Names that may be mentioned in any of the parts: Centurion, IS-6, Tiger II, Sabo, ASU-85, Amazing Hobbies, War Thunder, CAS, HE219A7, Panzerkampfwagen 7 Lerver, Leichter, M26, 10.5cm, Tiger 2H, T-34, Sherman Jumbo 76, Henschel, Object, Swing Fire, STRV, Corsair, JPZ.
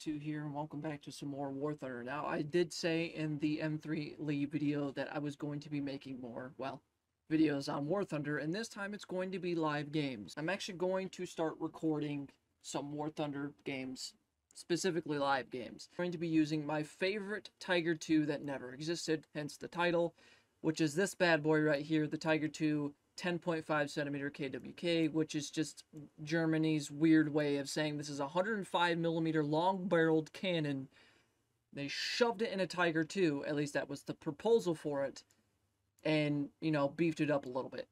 IS2 here, and welcome back to some more War Thunder. Now, I did say in the M3 Lee video that I was going to be making more, well, videos on War Thunder, and this time it's going to be live games. I'm actually going to start recording some War Thunder games, specifically live games. I'm going to be using my favorite Tiger II that never existed, hence the title, which is this bad boy right here, the Tiger II 10.5 centimeter KWK, which is just Germany's weird way of saying this is a 105 millimeter long-barreled cannon. They shoved it in a Tiger II, at least that was the proposal for it, and, you know, beefed it up a little bit.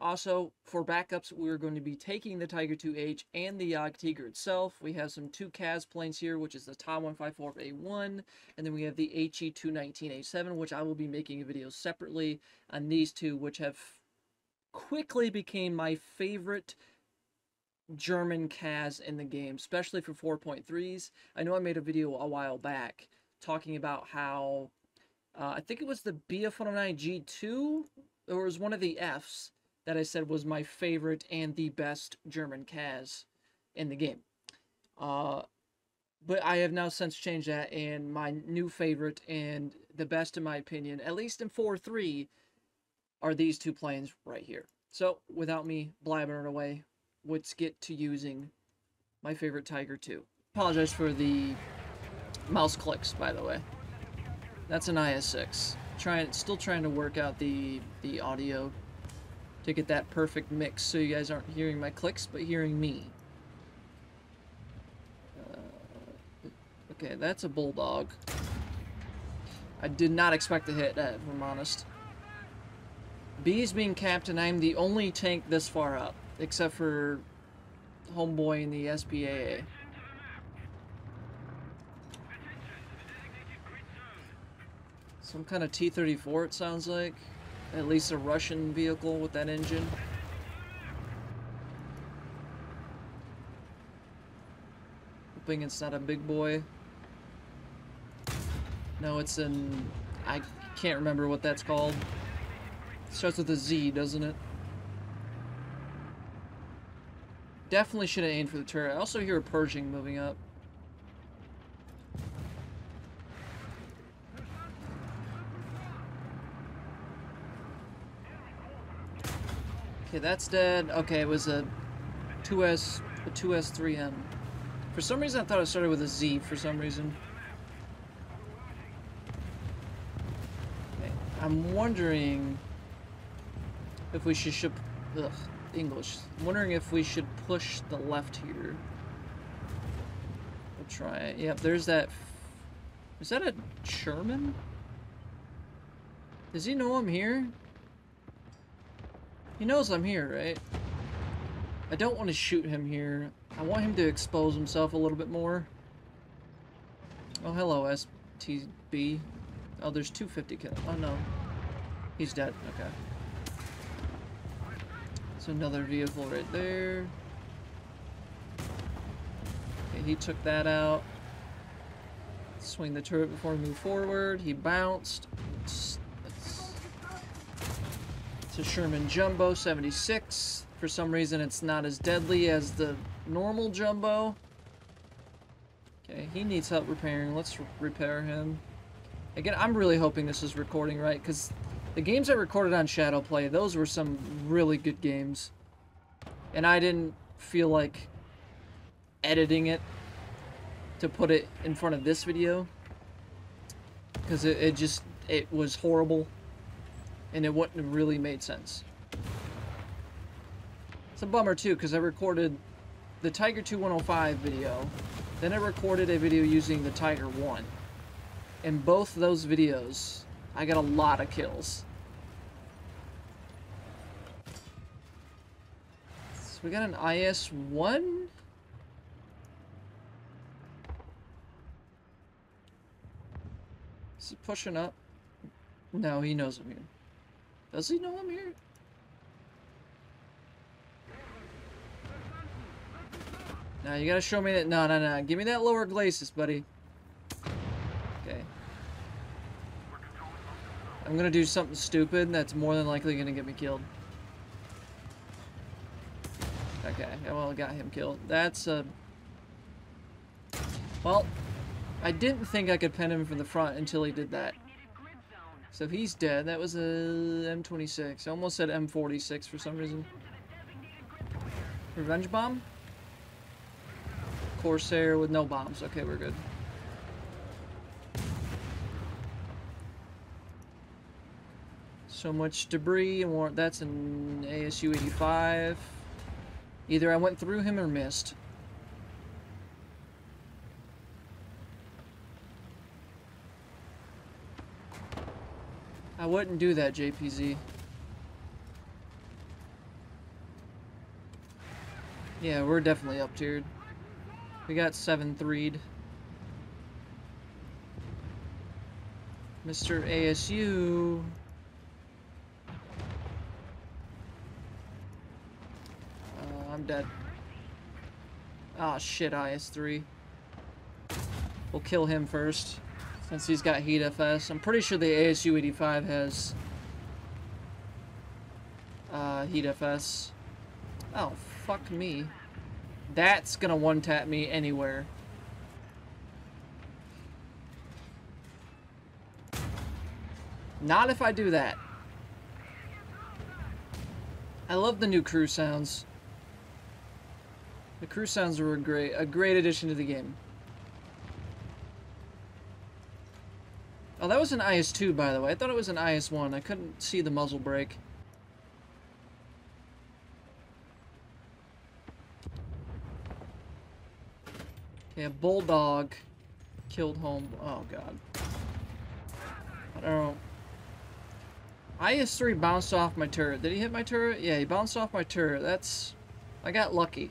Also, for backups, we're going to be taking the Tiger 2H and the Jagdtiger itself. We have some two CAS planes here, which is the Ta 154 A1, and then we have the HE219A7, which I will be making a video separately on these two, which have quickly became my favorite German CAS in the game, especially for 4.3s. I know I made a video a while back talking about how I think it was the BF109 G2, or it was one of the Fs that I said was my favorite and the best German CAS in the game. But I have now since changed that, and my new favorite and the best in my opinion, at least in 4.3, are these two planes right here. So without me blabbering away, let's get to using my favorite Tiger II. Apologize for the mouse clicks, by the way. That's an IS-6. Still trying to work out the audio to get that perfect mix so you guys aren't hearing my clicks, but hearing me. Okay, that's a bulldog. I did not expect to hit that, if I'm honest. B's being captain, I'm the only tank this far up, except for homeboy in the SPAA. Some kind of T-34, it sounds like. At least a Russian vehicle with that engine. Hoping it's not a big boy. No, it's an... I can't remember what that's called. It starts with a Z, doesn't it? Definitely should have aimed for the turret. I also hear a Pershing moving up. Okay, that's dead. Okay, it was a 2S3M. For some reason, I thought it started with a Z for some reason. Okay, I'm wondering if we should ship... Ugh, English. I'm wondering if we should push the left here. We'll try it. Yep, there's that... Is that a Sherman? Does he know I'm here? He knows I'm here, right? I don't want to shoot him here. I want him to expose himself a little bit more. Oh, hello, STB. Oh, there's 250 kills. Oh, no. He's dead. Okay. There's another vehicle right there. Okay, he took that out. Swing the turret before we move forward. He bounced. It's a Sherman Jumbo 76. For some reason, it's not as deadly as the normal Jumbo. Okay, he needs help repairing. Let's repair him. Again, I'm really hoping this is recording right, because the games I recorded on Shadowplay, those were some really good games. And I didn't feel like editing it to put it in front of this video, because it was horrible. And it wouldn't have really made sense. It's a bummer too, because I recorded the Tiger 2105 video, then I recorded a video using the Tiger 1. In both those videos, I got a lot of kills. So we got an IS-1? Is he pushing up? No, he knows I'm here. Does he know I'm here? Now you gotta show me that. No, no, no. Give me that lower glacis, buddy. Okay. I'm gonna do something stupid that's more than likely gonna get me killed. Okay. Well, I got him killed. That's a... Well, I didn't think I could pin him from the front until he did that. So he's dead. That was a M26. I almost said M46 for some reason. Revenge bomb? Corsair with no bombs. Okay, we're good. So much debris and war. That's an ASU-85. Either I went through him or missed. I wouldn't do that, JPZ. Yeah, we're definitely up tiered. We got 7-3'd. Mr. ASU. I'm dead. Ah, shit, IS-3. We'll kill him first, since he's got Heat FS. I'm pretty sure the ASU-85 has Heat FS. Oh, fuck me. That's gonna one-tap me anywhere. Not if I do that. I love the new crew sounds. The crew sounds were a great addition to the game. Oh, that was an IS-2, by the way. I thought it was an IS-1. I couldn't see the muzzle brake. Yeah, Bulldog killed home. Oh, God. I don't know. IS-3 bounced off my turret. Did he hit my turret? Yeah, he bounced off my turret. That's... I got lucky.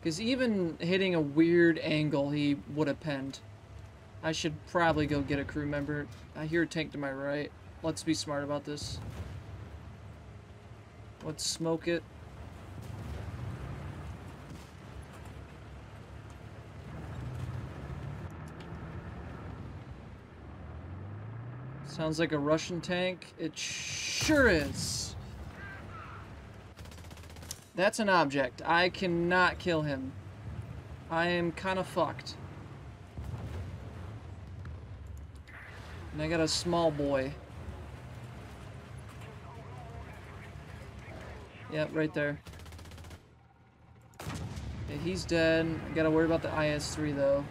Because even hitting a weird angle, he would have penned. I should probably go get a crew member. I hear a tank to my right. Let's be smart about this. Let's smoke it. Sounds like a Russian tank. It sure is. That's an object. I cannot kill him. I am kind of fucked. And I got a small boy. Yep, right there. Yeah, he's dead. I gotta worry about the IS-3 though.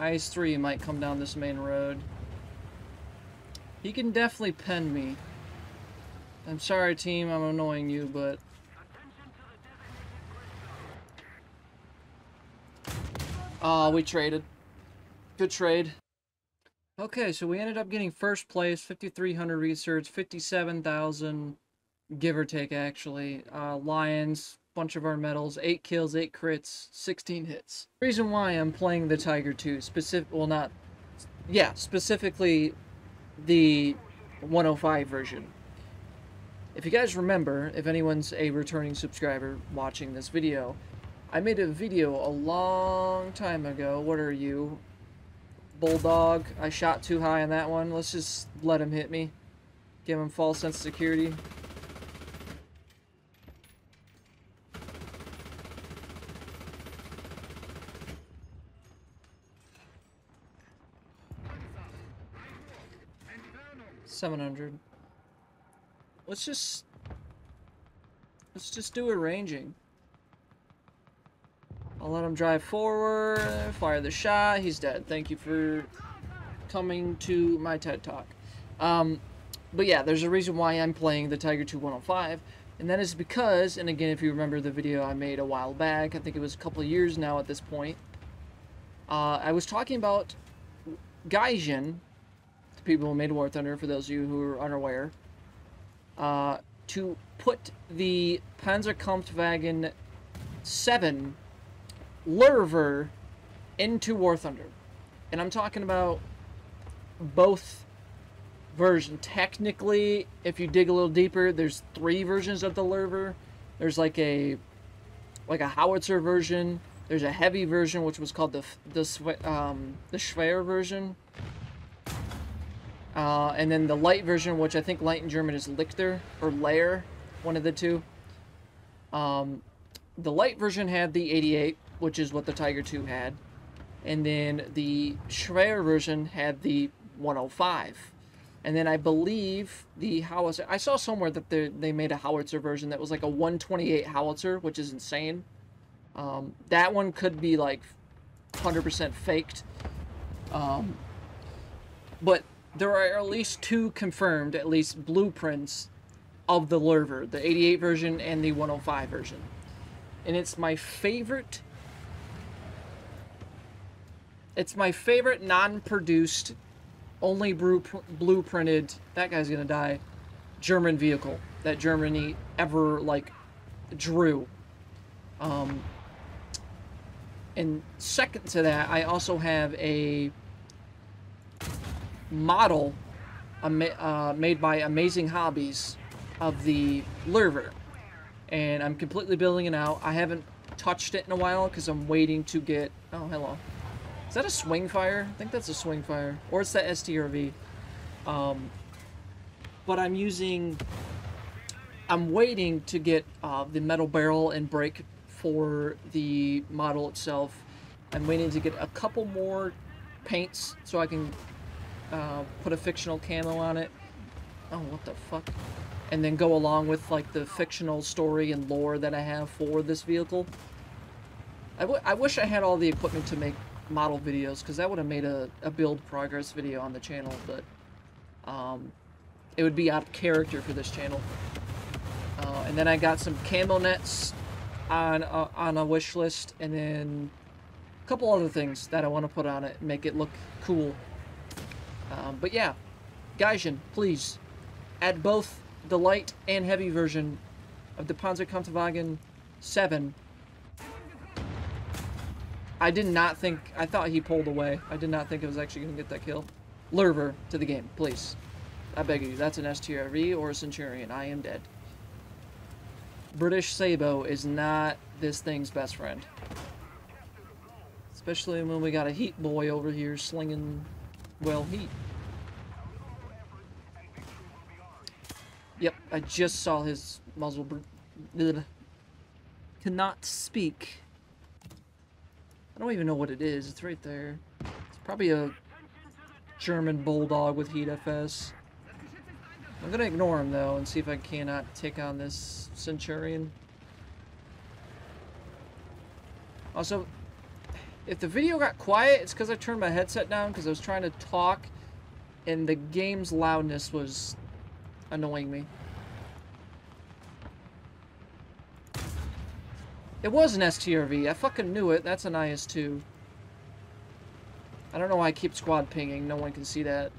IS-3 might come down this main road. He can definitely pen me. I'm sorry, team, I'm annoying you, but... Ah, we traded. Good trade. Okay, so we ended up getting first place, 5,300 research, 57,000, give or take, actually. Lions, bunch of our medals, 8 kills, 8 crits, 16 hits. The reason why I'm playing the Tiger II, specifically... the 105 version. If you guys remember, if anyone's a returning subscriber watching this video, I made a video a long time ago. What are you? Bulldog. I shot too high on that one. Let's just let him hit me. Give him false sense of security. $700. Let's just do a ranging. I'll let him drive forward, fire the shot. He's dead. Thank you for coming to my TED Talk. But yeah, there's a reason why I'm playing the Tiger II 105, and that is because, and again, if you remember the video I made a while back, I think it was a couple of years now at this point, I was talking about Gaijin, people who made War Thunder, for those of you who are unaware, to put the Panzerkampfwagen 7 Lerver into War Thunder. And I'm talking about both versions. Technically, if you dig a little deeper, there's 3 versions of the Lerver. There's like a howitzer version. There's a heavy version, which was called the Schwerer version. And then the light version, which I think light in German is Leichter, or Leier, one of the two. The light version had the 88, which is what the Tiger II had, and then the Schwerer version had the 105. And then I believe the howitzer, I saw somewhere that they made a howitzer version that was like a 128 howitzer, which is insane. That one could be like 100% faked. But there are at least two confirmed, at least blueprints of the Lerver, the 88 version and the 105 version. And it's my favorite. It's my favorite non-produced, only blueprinted, that guy's gonna die, German vehicle that Germany ever, like, drew. And second to that, I also have a model made by Amazing Hobbies of the Lerver. And I'm completely building it out. I haven't touched it in a while because I'm waiting to get... Oh, hello. Is that a Swing Fire? I think that's a Swing Fire. Or it's that STRV. But I'm using... I'm waiting to get the metal barrel and brake for the model itself. I'm waiting to get a couple more paints so I can put a fictional camo on it. Oh, what the fuck? And then go along with, like, the fictional story and lore that I have for this vehicle. I wish I had all the equipment to make model videos, because that would have made a build progress video on the channel, but it would be out of character for this channel. And then I got some camo nets on a wish list, and then a couple other things that I want to put on it and make it look cool. But yeah, Gaijin, please add both the light and heavy version of the Panzerkampfwagen 7. I did not think, I thought he pulled away. I did not think I was actually going to get that kill. Lerver to the game, please. I beg of you, that's an STRV or a Centurion. I am dead. British Sabo is not this thing's best friend. Especially when we got a heat boy over here slinging, well, heat. Yep, I just saw his muzzle. Cannot speak. I don't even know what it is. It's right there. It's probably a German bulldog with Heat FS. I'm gonna ignore him though and see if I cannot take on this Centurion. Also, if the video got quiet, it's because I turned my headset down because I was trying to talk and the game's loudness was annoying me. It was an STRV. I fucking knew it. That's an IS-2. I don't know why I keep squad pinging. No one can see that.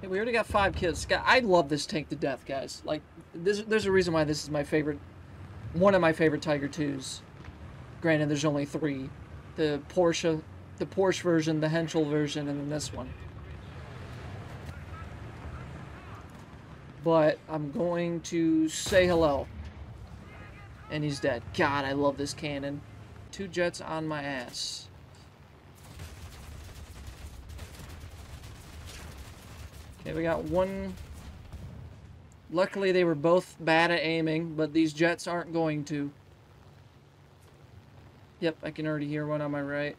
Hey, we already got 5 kills. I love this tank to death, guys. Like, there's a reason why this is my favorite... One of my favorite Tiger IIs. Granted, there's only 3. The Porsche version, the Henschel version, and then this one. But I'm going to say hello. And he's dead. God, I love this cannon. 2 jets on my ass. Okay, we got 1. Luckily, they were both bad at aiming, but these jets aren't going to. Yep, I can already hear one on my right.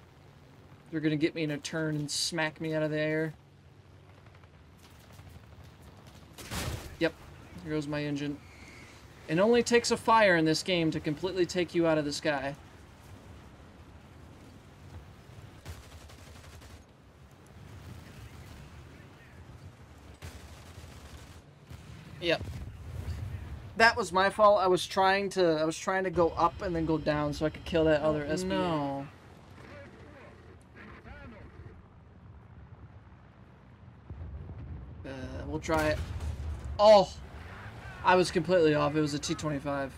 They're going to get me in a turn and smack me out of the air. Here goes my engine. It only takes a fire in this game to completely take you out of the sky. Yep. That was my fault. I was trying to go up and then go down so I could kill that other SPA. No. We'll try it. Oh! I was completely off. It was a T-25.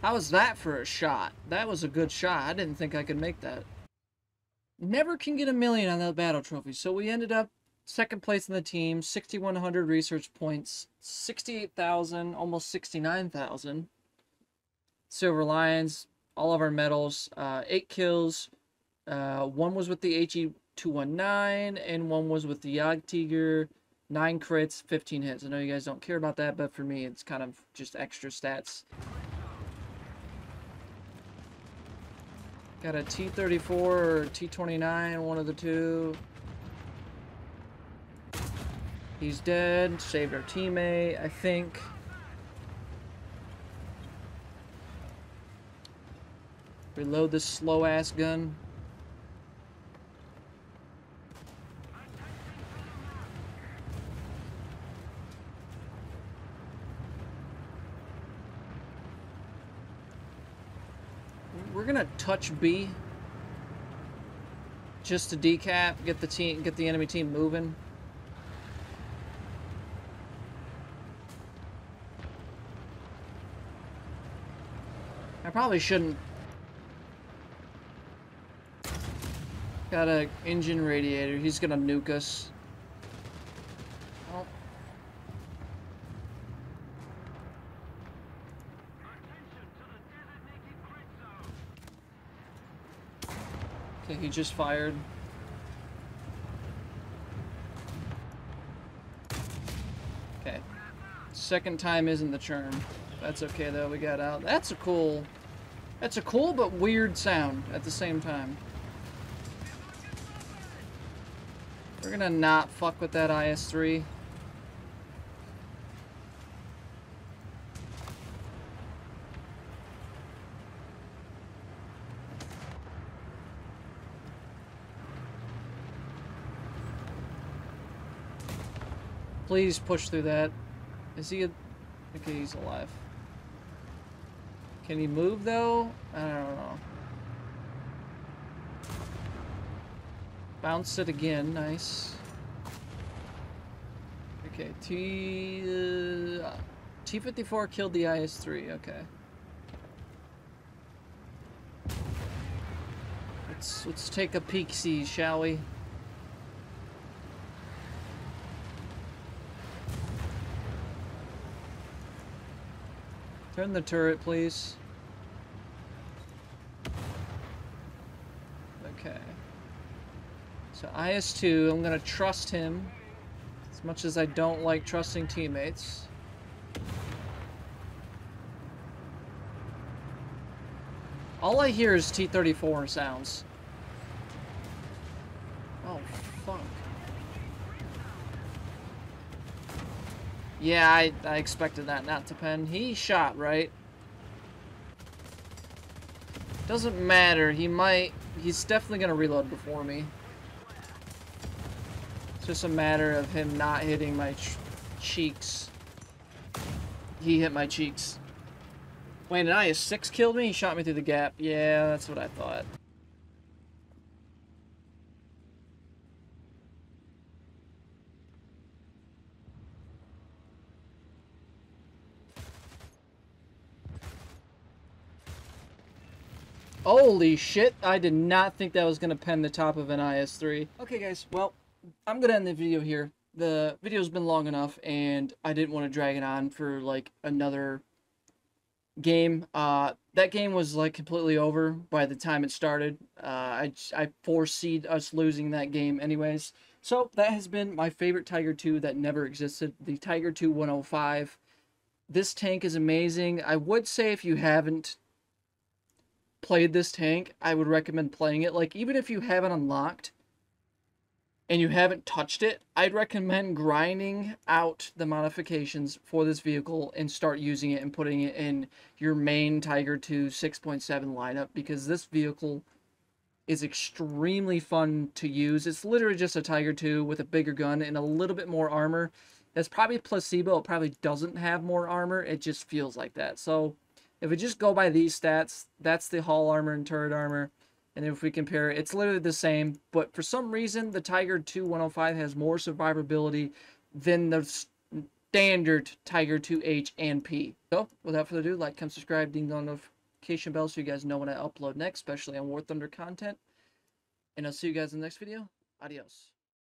How was that for a shot? That was a good shot. I didn't think I could make that. Never can get a million on that battle trophy. So we ended up 2nd place in the team. 6,100 research points. 68,000. Almost 69,000. Silver Lions. All of our medals. 8 kills. 1 was with the HE219. And 1 was with the Jagdtiger. 9 crits, 15 hits. I know you guys don't care about that, but for me, it's kind of just extra stats. Got a T-34 or T-29, one of the two. He's dead. Saved our teammate, I think. Reload this slow-ass gun. We're gonna touch B just to decap, get the enemy team moving. I probably shouldn't. Got an engine radiator. He's gonna nuke us. Oh. Okay, he just fired. Okay. Second time isn't the charm. That's okay though, we got out. That's a cool... That's a cool but weird sound at the same time. We're gonna not fuck with that IS-3. Please push through that. Is he a... Okay, he's alive. Can he move, though? I don't know. Bounce it again. Nice. Okay, T-54 killed the IS-3. Okay. Let's take a peek-see, shall we? Turn the turret, please. Okay. So IS-2, I'm gonna trust him as much as I don't like trusting teammates. All I hear is T-34 sounds. Oh, fuck. Yeah, I expected that not to pen. He shot, right? Doesn't matter. He might... He's definitely gonna reload before me. It's just a matter of him not hitting my cheeks. He hit my cheeks. Wait, an IS-6 killed me? He shot me through the gap. Yeah, that's what I thought. Holy shit, I did not think that was going to pen the top of an IS-3. Okay guys, well, I'm going to end the video here. The video's been long enough, and I didn't want to drag it on for, like, another game. That game was, like, completely over by the time it started. I foreseed us losing that game anyways. So, that has been my favorite Tiger II that never existed, the Tiger II 105. This tank is amazing. I would say if you haven't played this tank, I would recommend playing it. Like, even if you haven't unlocked and you haven't touched it, I'd recommend grinding out the modifications for this vehicle and start using it and putting it in your main Tiger II 6.7 lineup, because this vehicle is extremely fun to use. It's literally just a Tiger II with a bigger gun and a little bit more armor. That's probably placebo. It probably doesn't have more armor. It just feels like that. So if we just go by these stats, that's the hull armor and turret armor. And if we compare it, it's literally the same. But for some reason, the Tiger II 105 has more survivability than the standard Tiger 2H and P. So, without further ado, like, come subscribe, ding dong notification bell so you guys know when I upload next, especially on War Thunder content. And I'll see you guys in the next video. Adios.